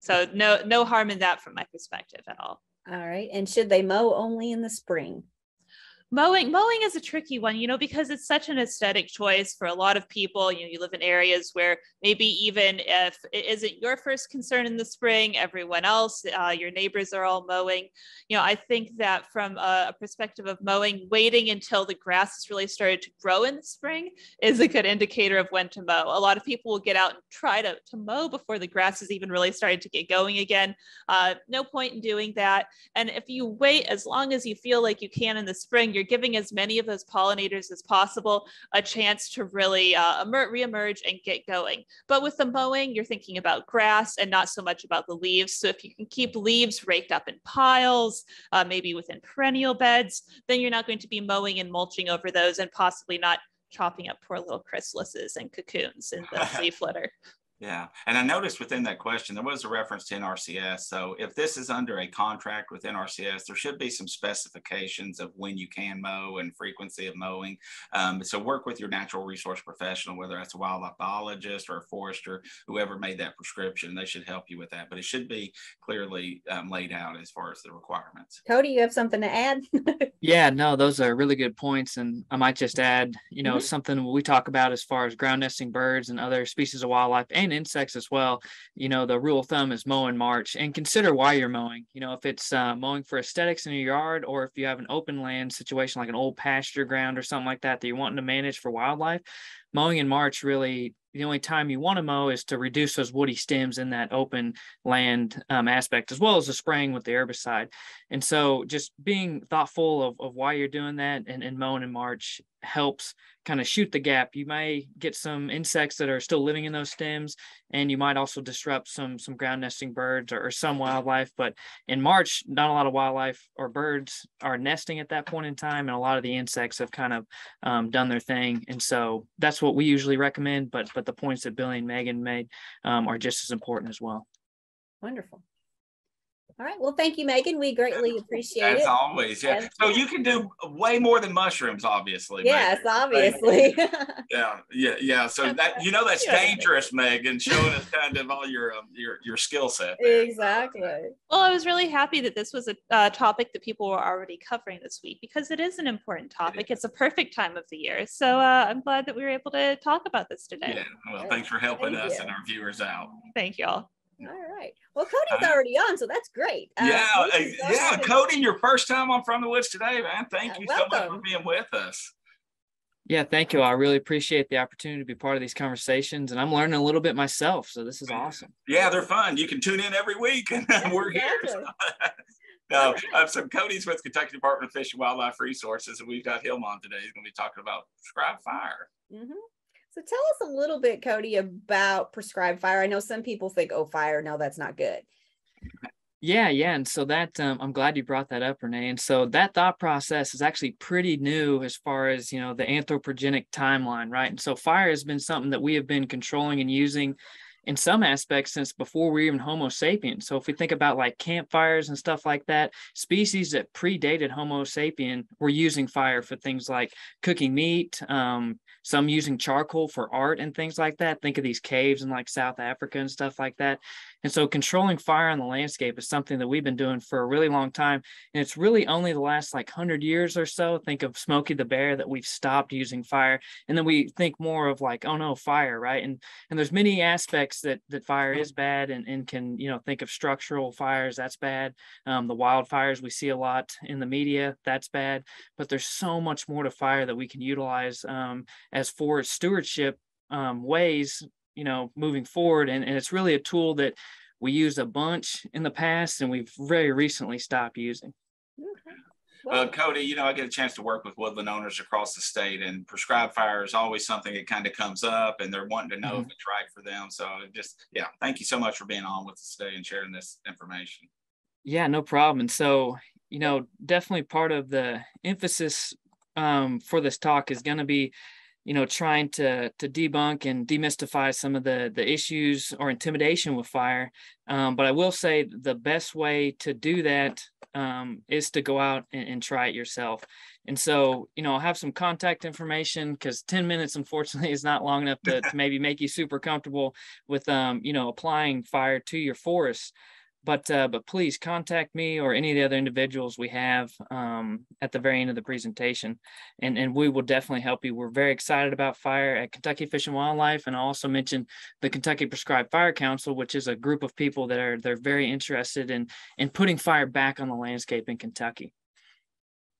So no harm in that from my perspective at all. All right. And should they mow only in the spring? Mowing is a tricky one, you know, because it's such an aesthetic choice for a lot of people. You know, you live in areas where maybe even if it isn't your first concern in the spring, everyone else, your neighbors are all mowing. You know, I think that from a perspective of mowing, waiting until the grass has really started to grow in the spring is a good indicator of when to mow. A lot of people will get out and try to mow before the grass is even really starting to get going again. No point in doing that. And if you wait as long as you feel like you can in the spring, you're giving as many of those pollinators as possible a chance to really reemerge and get going. But with the mowing, you're thinking about grass and not so much about the leaves. So if you can keep leaves raked up in piles, maybe within perennial beds, then you're not going to be mowing and mulching over those, and possibly not chopping up poor little chrysalises and cocoons in the leaf litter. Yeah. And I noticed within that question, there was a reference to NRCS. So if this is under a contract with NRCS, there should be some specifications of when you can mow and frequency of mowing. So work with your natural resource professional, whether that's a wildlife biologist or a forester, whoever made that prescription, they should help you with that. But it should be clearly laid out as far as the requirements. Cody, you have something to add? Yeah, no, those are really good points. And I might just add, you know, something we talk about as far as ground nesting birds and other species of wildlife and insects as well. You know, the rule of thumb is mow in March, and consider why you're mowing. You know, if it's mowing for aesthetics in your yard, or if you have an open land situation like an old pasture ground or something like that that you're wanting to manage for wildlife, mowing in March, really the only time you want to mow is to reduce those woody stems in that open land aspect, as well as the spraying with the herbicide. And so just being thoughtful of why you're doing that and mowing in March helps kind of shoot the gap. You may get some insects that are still living in those stems, and you might also disrupt some ground nesting birds or some wildlife. But in March, not a lot of wildlife or birds are nesting at that point in time, and a lot of the insects have kind of done their thing. And so that's what we usually recommend, but the points that Billy and Megan made are just as important as well. Wonderful. All right. Well, thank you, Megan. We greatly appreciate it. As always, yeah. As so you can do way more than mushrooms, obviously. Yes, Megan. Obviously. Yeah. So that, you know, that's dangerous, Megan, showing us kind of all your skill set. Exactly. Well, I was really happy that this was a topic that people were already covering this week, because it is an important topic. It's a perfect time of the year. So I'm glad that we were able to talk about this today. Yeah. Well, thanks for helping us and our viewers out. Thank you all. All right. Well, Cody's already on, so that's great. Yeah. Cody, your first time on From the Woods Today, man. Thank you so much for being with us. Yeah, thank you. I really appreciate the opportunity to be part of these conversations, and I'm learning a little bit myself, so this is awesome. Yeah, they're fun. You can tune in every week, and we're here. So Cody's with Kentucky Department of Fish and Wildlife Resources, and we've got him on today. He's going to be talking about prescribed fire. Mm-hmm. So tell us a little bit, Cody, about prescribed fire. I know some people think, oh, fire, no, that's not good. Yeah. And so that, I'm glad you brought that up, Renee. And so that thought process is actually pretty new as far as, you know, the anthropogenic timeline, right? And so fire has been something that we have been controlling and using in some aspects since before we're even Homo sapiens. So if we think about like campfires and stuff like that, species that predated Homo sapien were using fire for things like cooking meat, some using charcoal for art and things like that. Think of these caves in like South Africa and stuff like that. And so controlling fire on the landscape is something that we've been doing for a really long time. And it's really only the last like 100 years or so, think of Smokey the Bear, that we've stopped using fire. And then we think more of like, oh no, fire, right? And there's many aspects that fire is bad, and can, you know, think of structural fires, that's bad. The wildfires we see a lot in the media, that's bad. But there's so much more to fire that we can utilize as forest stewardship ways, you know, moving forward. And it's really a tool that we used a bunch in the past, and we've very recently stopped using. Okay. Well, Cody, you know, I get a chance to work with woodland owners across the state, and prescribed fire is always something that kind of comes up, and they're wanting to know if it's right for them. So just, yeah, thank you so much for being on with us today and sharing this information. Yeah, no problem. And so, you know, definitely part of the emphasis for this talk is going to be, you know, trying to debunk and demystify some of the issues or intimidation with fire. But I will say the best way to do that is to go out and try it yourself. And so, you know, I'll have some contact information, because 10 minutes, unfortunately, is not long enough to maybe make you super comfortable with, you know, applying fire to your forest. But please contact me or any of the other individuals we have at the very end of the presentation, and we will definitely help you. We're very excited about fire at Kentucky Fish and Wildlife, and I also mentioned the Kentucky Prescribed Fire Council, which is a group of people that they're very interested in putting fire back on the landscape in Kentucky.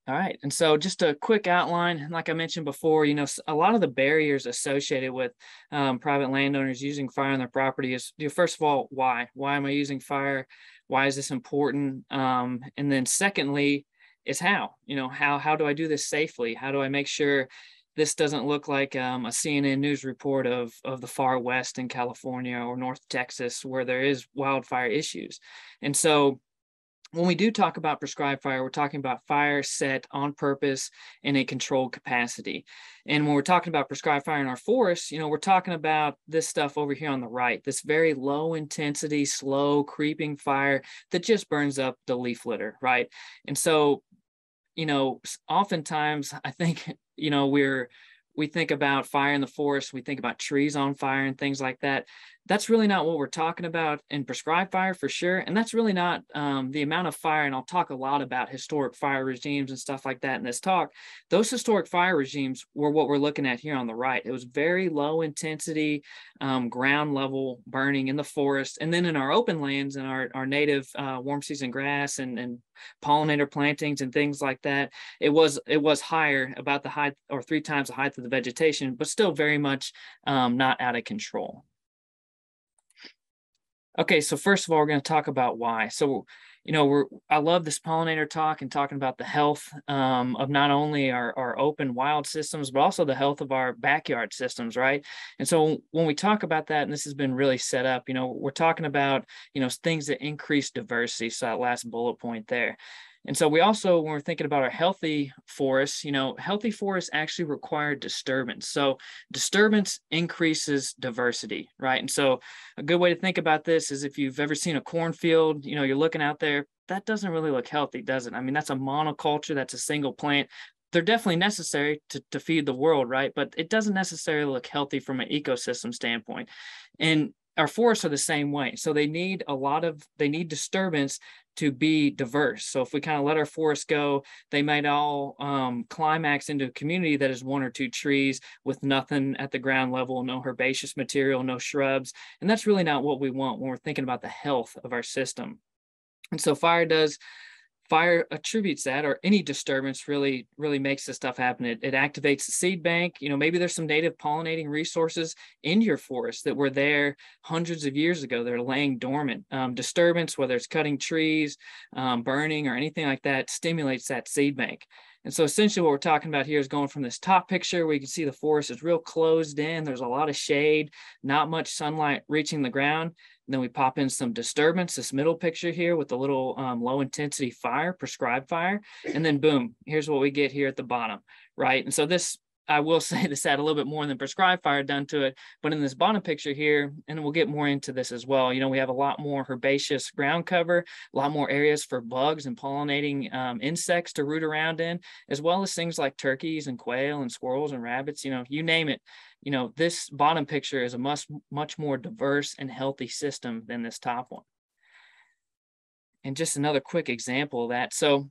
All right. And so just a quick outline, like I mentioned before, you know, a lot of the barriers associated with private landowners using fire on their property is, you know, first of all, why? Why am I using fire? Why is this important? And then secondly is how, you know, how do I do this safely? How do I make sure this doesn't look like a CNN news report of the far west in California or North Texas, where there is wildfire issues? And so when we do talk about prescribed fire, we're talking about fire set on purpose in a controlled capacity. And when we're talking about prescribed fire in our forests, you know, we're talking about this stuff over here on the right, this very low intensity, slow creeping fire that just burns up the leaf litter, right? And so, you know, oftentimes I think, you know, we think about fire in the forest, we think about trees on fire and things like that. That's really not what we're talking about in prescribed fire for sure. And that's really not the amount of fire. And I'll talk a lot about historic fire regimes and stuff like that in this talk. Those historic fire regimes were what we're looking at here on the right. It was very low intensity, ground level burning in the forest. And then in our open lands and our native warm season grass and pollinator plantings and things like that, it was higher, about the height or 3 times the height of the vegetation, but still very much not out of control. Okay, so first of all, we're going to talk about why. So, you know, I love this pollinator talk and talking about the health of not only our open wild systems, but also the health of our backyard systems, right? And so when we talk about that, and this has been really set up, you know, we're talking about, you know, things that increase diversity. So that last bullet point there. And so we also, when we're thinking about our healthy forests, you know, healthy forests actually require disturbance. So disturbance increases diversity, right? And so a good way to think about this is if you've ever seen a cornfield, you know, you're looking out there, that doesn't really look healthy, does it? I mean, that's a monoculture, that's a single plant. They're definitely necessary to feed the world, right? But it doesn't necessarily look healthy from an ecosystem standpoint. And our forests are the same way. So they need they need disturbance to be diverse. So if we kind of let our forests go, they might all climax into a community that is one or two trees with nothing at the ground level, no herbaceous material, no shrubs. And that's really not what we want when we're thinking about the health of our system. And so fire attributes that, or any disturbance really makes this stuff happen. It activates the seed bank. You know, maybe there's some native pollinating resources in your forest that were there hundreds of years ago. They're laying dormant. Disturbance, whether it's cutting trees, burning, or anything like that, stimulates that seed bank. And so essentially what we're talking about here is going from this top picture where you can see the forest is real closed in, there's a lot of shade, not much sunlight reaching the ground. And then we pop in some disturbance, this middle picture here with the little low intensity fire, prescribed fire. And then boom, here's what we get here at the bottom, right? And so this, I will say this had a little bit more than prescribed fire done to it, but in this bottom picture here, and we'll get more into this as well, you know, we have a lot more herbaceous ground cover, a lot more areas for bugs and pollinating insects to root around in, as well as things like turkeys and quail and squirrels and rabbits, you know, you name it. You know, this bottom picture is a much more diverse and healthy system than this top one. And just another quick example of that. So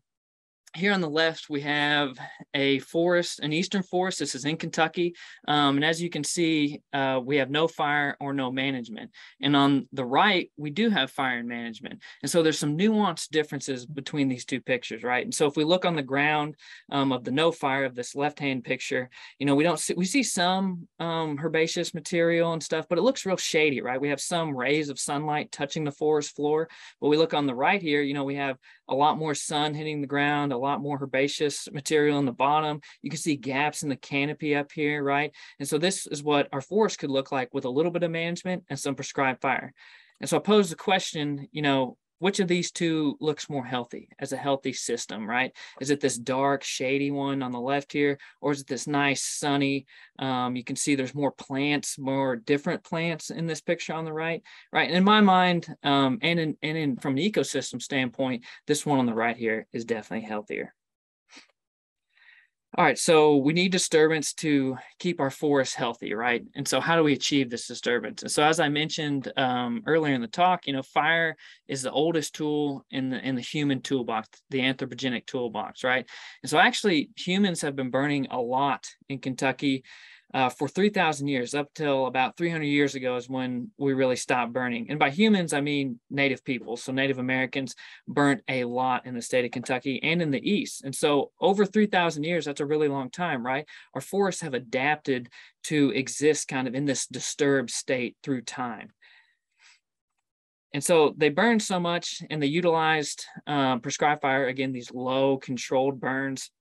here on the left, we have a forest, an eastern forest. This is in Kentucky. And as you can see, we have no fire or no management. And on the right, we do have fire and management. And so there's some nuanced differences between these two pictures, right? And so if we look on the ground of the no fire of this left-hand picture, you know, we see some herbaceous material and stuff, but it looks real shady, right? We have some rays of sunlight touching the forest floor. But we look on the right here, you know, we have a lot more sun hitting the ground, a lot more herbaceous material in the bottom. You can see gaps in the canopy up here, right? And so this is what our forest could look like with a little bit of management and some prescribed fire. And so I pose the question, you know, which of these two looks more healthy as a healthy system, right? Is it this dark, shady one on the left here, or is it this nice, sunny? You can see there's more plants, more different plants in this picture on the right, right? And in my mind, and from an ecosystem standpoint, this one on the right here is definitely healthier. All right, so we need disturbance to keep our forests healthy, right? And so how do we achieve this disturbance? And so as I mentioned earlier in the talk, you know, fire is the oldest tool in the human toolbox, the anthropogenic toolbox, right? And so actually humans have been burning a lot in Kentucky for 3,000 years, up till about 300 years ago is when we really stopped burning. And by humans, I mean Native people. So Native Americans burnt a lot in the state of Kentucky and in the East. And so over 3,000 years, that's a really long time, right? Our forests have adapted to exist kind of in this disturbed state through time. And so they burned so much and they utilized prescribed fire, again, these low controlled burns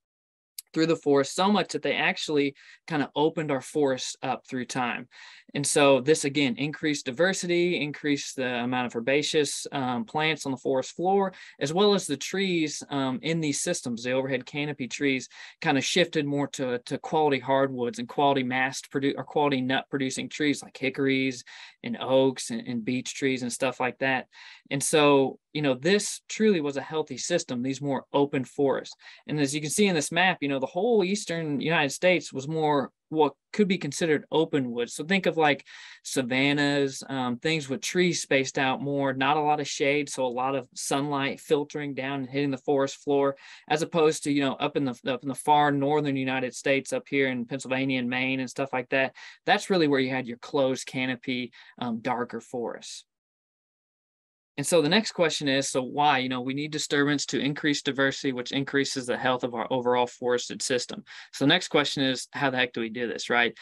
through the forest so much that they actually kind of opened our forests up through time. And so this, again, increased diversity, increased the amount of herbaceous plants on the forest floor, as well as the trees in these systems. The overhead canopy trees kind of shifted more to quality hardwoods and quality quality nut producing trees like hickories and oaks and beech trees and stuff like that. And so, you know, this truly was a healthy system, these more open forests. And as you can see in this map, you know, the whole eastern United States was more what could be considered open woods. So think of like savannas, things with trees spaced out more, not a lot of shade. So a lot of sunlight filtering down and hitting the forest floor, as opposed to, you know, up in the far northern United States, up here in Pennsylvania and Maine and stuff like that. That's really where you had your closed canopy, darker forests. And so the next question is, so why? You know, we need disturbance to increase diversity, which increases the health of our overall forested system. So the next question is, how the heck do we do this, right?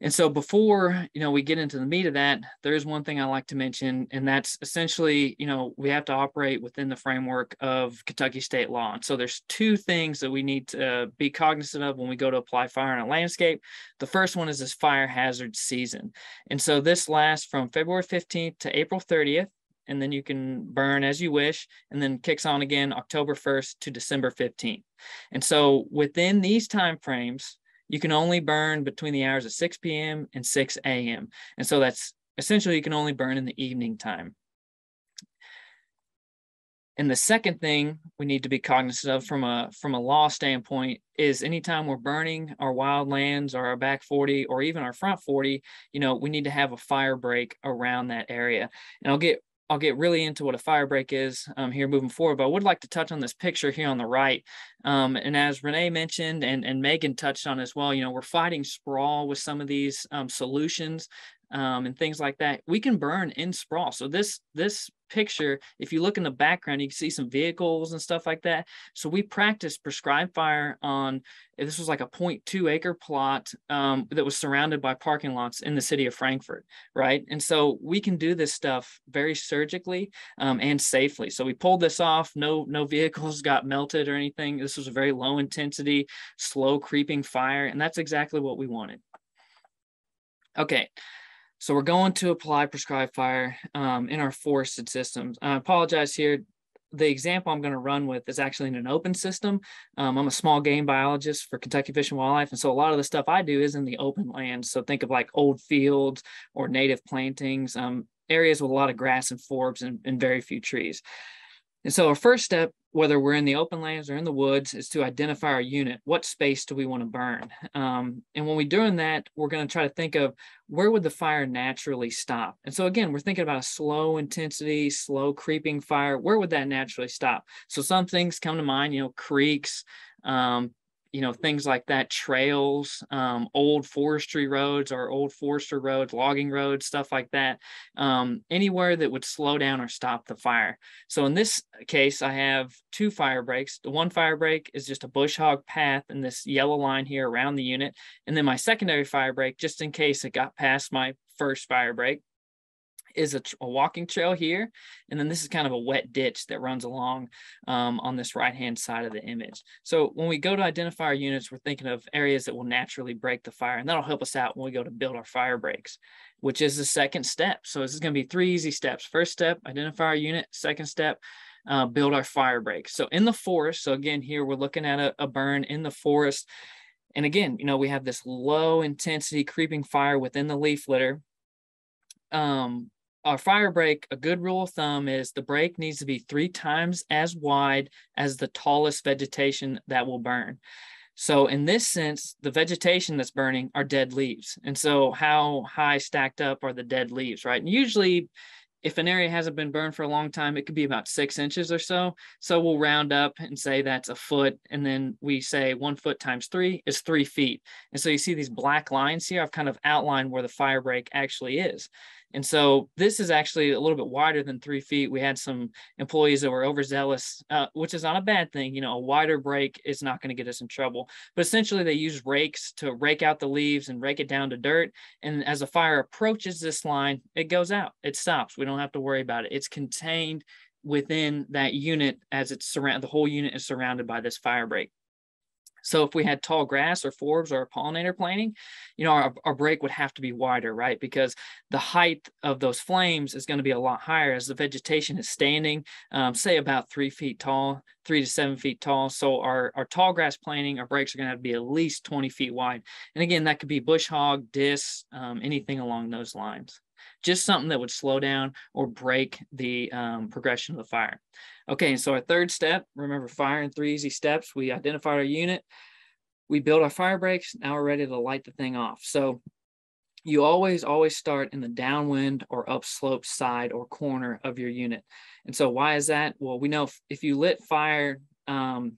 And so before, we get into the meat of that, there is one thing I like to mention, and that's essentially, we have to operate within the framework of Kentucky state law. And so there's two things that we need to be cognizant of when we go to apply fire in a landscape. The first one is this fire hazard season. And so this lasts from February 15th to April 30th. And then you can burn as you wish, and then kicks on again October 1st to December 15th. And so within these timeframes, you can only burn between the hours of 6 p.m. and 6 a.m. And so that's essentially, you can only burn in the evening time. And the second thing we need to be cognizant of from a law standpoint is anytime we're burning our wild lands or our back 40 or even our front 40, we need to have a fire break around that area. And I'll get really into what a fire break is here moving forward, but I would like to touch on this picture here on the right. And as Renee mentioned and Megan touched on as well, we're fighting sprawl with some of these solutions and things like that. We can burn in sprawl. So this picture, if you look in the background, you can see some vehicles and stuff like that. So we practiced prescribed fire on, this was like a 0.2 acre plot that was surrounded by parking lots in the city of Frankfort, right? And so we can do this stuff very surgically and safely. So we pulled this off, no vehicles got melted or anything. This was a very low intensity, slow creeping fire, and that's exactly what we wanted. Okay. So we're going to apply prescribed fire in our forested systems. I apologize here. The example I'm going to run with is actually in an open system. I'm a small game biologist for Kentucky Fish and Wildlife. And so a lot of the stuff I do is in the open land. So think of like old fields or native plantings, areas with a lot of grass and forbs and very few trees. And so our first step, whether we're in the open lands or in the woods, is to identify our unit. What space do we want to burn? And when we're doing that, we're going to try to think of where would the fire naturally stop? And so again, we're thinking about a slow intensity, slow creeping fire. Where would that naturally stop? So some things come to mind, creeks, things like that, trails, old forestry roads or old forester roads, logging roads, stuff like that, anywhere that would slow down or stop the fire. So in this case, I have two fire breaks. The one fire break is just a bush hog path in this yellow line here around the unit. And then my secondary fire break, just in case it got past my first fire break, is a walking trail here. And then this is kind of a wet ditch that runs along on this right-hand side of the image. So when we go to identify our units, we're thinking of areas that will naturally break the fire. And that'll help us out when we go to build our fire breaks, which is the second step. So this is going to be three easy steps. First step, identify our unit. Second step, build our fire break. So in the forest, so again, here we're looking at a burn in the forest. And again, we have this low intensity creeping fire within the leaf litter. Our fire break, a good rule of thumb is the break needs to be 3 times as wide as the tallest vegetation that will burn. So in this sense, the vegetation that's burning are dead leaves. And so how high stacked up are the dead leaves, right? And usually if an area hasn't been burned for a long time, it could be about 6 inches or so. So we'll round up and say that's a foot. And then we say 1 foot times 3 is 3 feet. And so you see these black lines here. I've kind of outlined where the fire break actually is. And so this is actually a little bit wider than 3 feet. We had some employees that were overzealous, which is not a bad thing. A wider break is not going to get us in trouble. But essentially, they use rakes to rake out the leaves and rake it down to dirt. And as a fire approaches this line, it goes out. It stops. We don't have to worry about it. It's contained within that unit as it's the whole unit is surrounded by this fire break. So if we had tall grass or forbs or pollinator planting, our break would have to be wider, right? Because the height of those flames is going to be a lot higher as the vegetation is standing, say about 3 feet tall, 3 to 7 feet tall. So our tall grass planting, our breaks are going to have to be at least 20 feet wide. And again, that could be bush hog, discs, anything along those lines. Just something that would slow down or break the progression of the fire. Okay, so our third step, remember fire in 3 easy steps. We identified our unit, we build our fire breaks, now we're ready to light the thing off. So you always start in the downwind or upslope side or corner of your unit. And so why is that? Well, we know if you lit fire in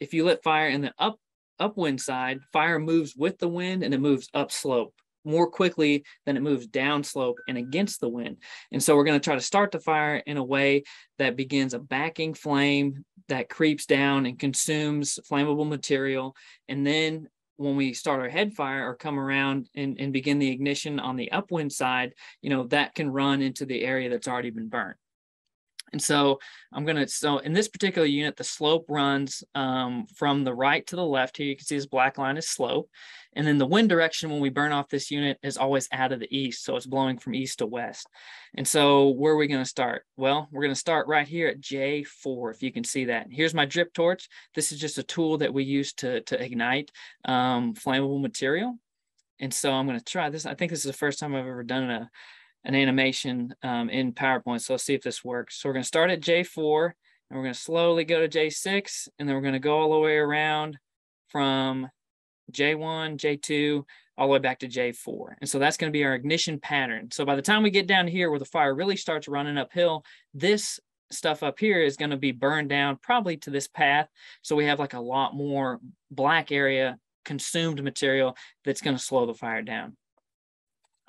the upwind side, fire moves with the wind and it moves upslope more quickly than it moves downslope and against the wind. And so we're going to try to start the fire in a way that begins a backing flame that creeps down and consumes flammable material. And then when we start our head fire or come around and begin the ignition on the upwind side, you know, that can run into the area that's already been burned. And so so in this particular unit, the slope runs from the right to the left. Here you can see this black line is slope. And then the wind direction when we burn off this unit is always out of the east. So it's blowing from east to west. And so where are we going to start? Well, we're going to start right here at J4, if you can see that. Here's my drip torch. This is just a tool that we use to ignite flammable material. And so I'm going to try this. I think this is the first time I've ever done an animation in PowerPoint. So let's see if this works. So we're gonna start at J4 and we're gonna slowly go to J6, and then we're gonna go all the way around from J1, J2, all the way back to J4. And so that's gonna be our ignition pattern. So by the time we get down here where the fire really starts running uphill, this stuff up here is gonna be burned down probably to this path. So we have like a lot more black area consumed material that's gonna slow the fire down.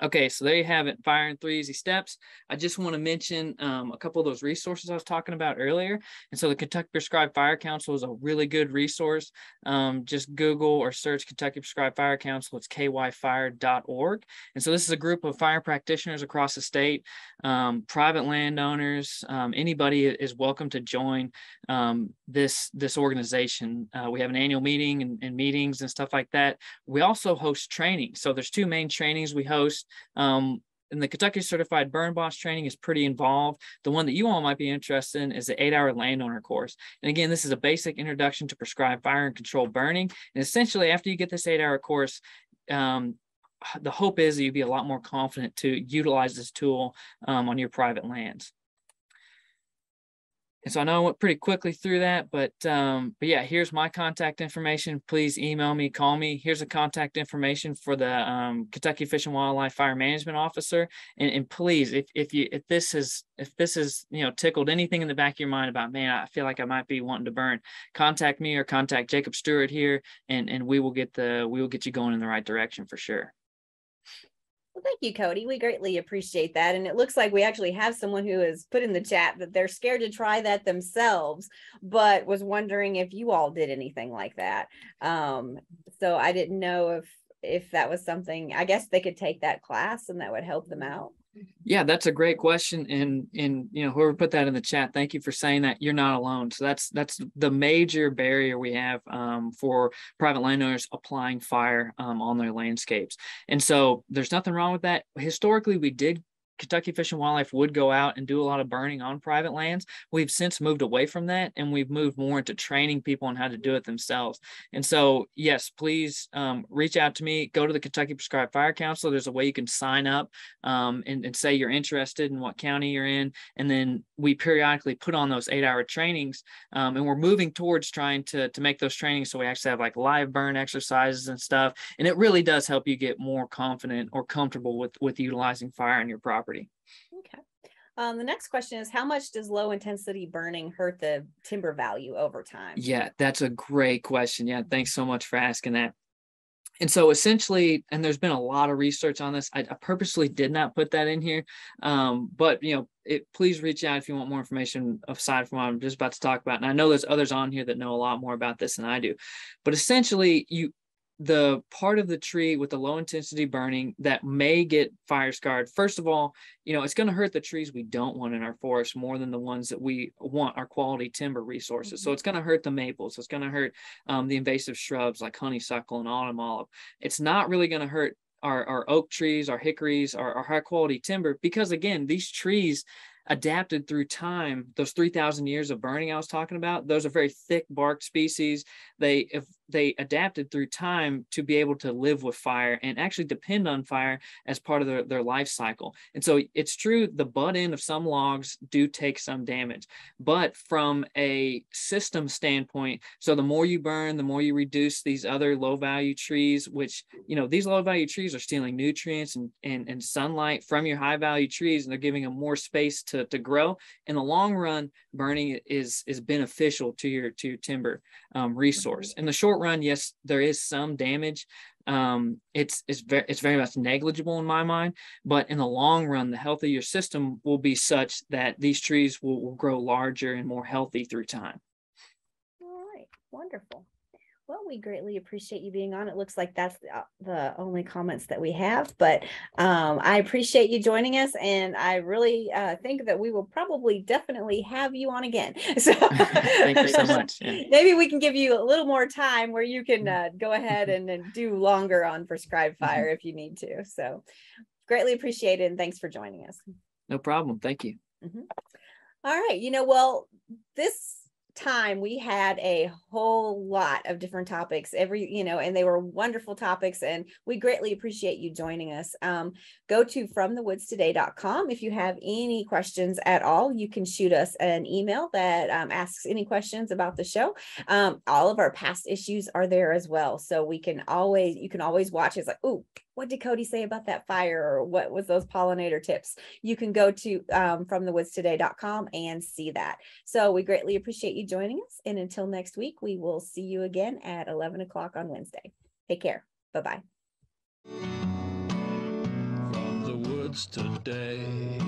Okay, so there you have it, fire in 3 easy steps. I just want to mention a couple of those resources I was talking about earlier. And so the Kentucky Prescribed Fire Council is a really good resource. Just Google or search Kentucky Prescribed Fire Council. It's kyfire.org. And so this is a group of fire practitioners across the state, private landowners, anybody is welcome to join this organization. We have an annual meeting and meetings and stuff like that. We also host training. So there's 2 main trainings we host. And the Kentucky Certified Burn Boss training is pretty involved. The one that you all might be interested in is the 8-hour landowner course. And again, this is a basic introduction to prescribed fire and controlled burning. And essentially, after you get this 8-hour course, the hope is that you'll be a lot more confident to utilize this tool on your private lands. And so I know I went pretty quickly through that, but yeah, here's my contact information. Please email me, call me. Here's the contact information for the Kentucky Fish and Wildlife Fire Management Officer. And please, if this has tickled anything in the back of your mind about, man, I feel like I might be wanting to burn, contact me or contact Jacob Stewart here, and we will get you going in the right direction for sure. Well, thank you, Cody. We greatly appreciate that. And it looks like we actually have someone who has put in the chat that they're scared to try that themselves, but was wondering if you all did anything like that. So I didn't know if that was something, I guess they could take that class and that would help them out. Yeah, that's a great question. And whoever put that in the chat, thank you for saying that. You're not alone. So that's the major barrier we have for private landowners applying fire on their landscapes. And so there's nothing wrong with that. Historically, Kentucky Fish and Wildlife would go out and do a lot of burning on private lands. We've since moved away from that, and we've moved more into training people on how to do it themselves. And so, yes, please reach out to me. Go to the Kentucky Prescribed Fire Council. There's a way you can sign up and say you're interested in what county you're in. And then we periodically put on those 8-hour trainings, and we're moving towards trying to make those trainings so we actually have like live burn exercises and stuff. And it really does help you get more confident or comfortable with utilizing fire on your property. Okay. The next question is, how much does low intensity burning hurt the timber value over time? Yeah, that's a great question. Yeah, thanks so much for asking that. And so essentially, and there's been a lot of research on this, I purposely did not put that in here, but please reach out if you want more information aside from what I'm just about to talk about. And I know there's others on here that know a lot more about this than I do, but essentially the part of the tree with the low intensity burning that may get fire scarred, first of all, it's going to hurt the trees we don't want in our forest more than the ones that we want, our quality timber resources. Mm-hmm. So it's going to hurt the maples. It's going to hurt the invasive shrubs like honeysuckle and autumn olive. It's not really going to hurt our oak trees, our hickories, our high quality timber, because again, these trees adapted through time. Those 3,000 years of burning I was talking about, those are very thick barked species. They adapted through time to be able to live with fire and actually depend on fire as part of their life cycle. And so it's true, the butt end of some logs do take some damage, but from a system standpoint, so the more you burn, the more you reduce these other low value trees, which, these low value trees are stealing nutrients and sunlight from your high value trees, and they're giving them more space to grow. In the long run, burning is beneficial to your timber resource. In the short run, yes, there is some damage. It's very much negligible in my mind, but in the long run, the health of your system will be such that these trees will grow larger and more healthy through time. All right, wonderful. Well, we greatly appreciate you being on. It looks like that's the only comments that we have, but I appreciate you joining us, and I really think that we will probably definitely have you on again. So thank you so much. Yeah. Maybe we can give you a little more time where you can go ahead and do longer on prescribed fire if you need to. So greatly appreciate it, and thanks for joining us. No problem. Thank you. Mm-hmm. All right. You know, well, this time we had a whole lot of different topics, and they were wonderful topics, and we greatly appreciate you joining us. Go to fromthewoodstoday.com. If you have any questions at all, you can shoot us an email that asks any questions about the show. All of our past issues are there as well, so you can always watch. It's like, ooh, what did Cody say about that fire, or what was those pollinator tips? You can go to fromthewoodstoday.com and see that. So we greatly appreciate you joining us. And until next week, we will see you again at 11 o'clock on Wednesday. Take care. Bye-bye. From the woods today.